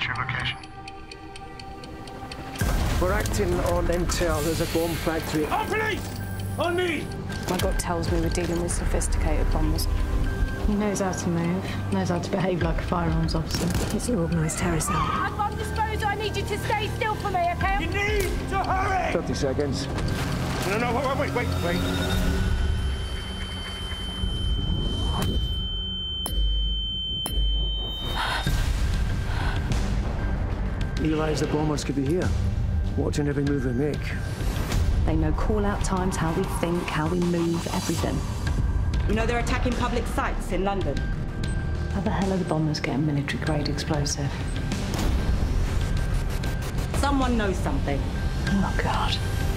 What's your location? We're acting on intel. There's a bomb factory. On police! On me! My gut tells me we're dealing with sophisticated bombers. He knows how to move, knows how to behave like a firearms officer. It's an organised terror cell. At bomb disposal, I need you to stay still for me, okay? You need to hurry! 30 seconds. No, wait. Realize the bombers could be here, watching every move we make. They know call-out times, how we think, how we move, everything. You know they're attacking public sites in London. How the hell are the bombers getting military-grade explosive? Someone knows something. Oh, God.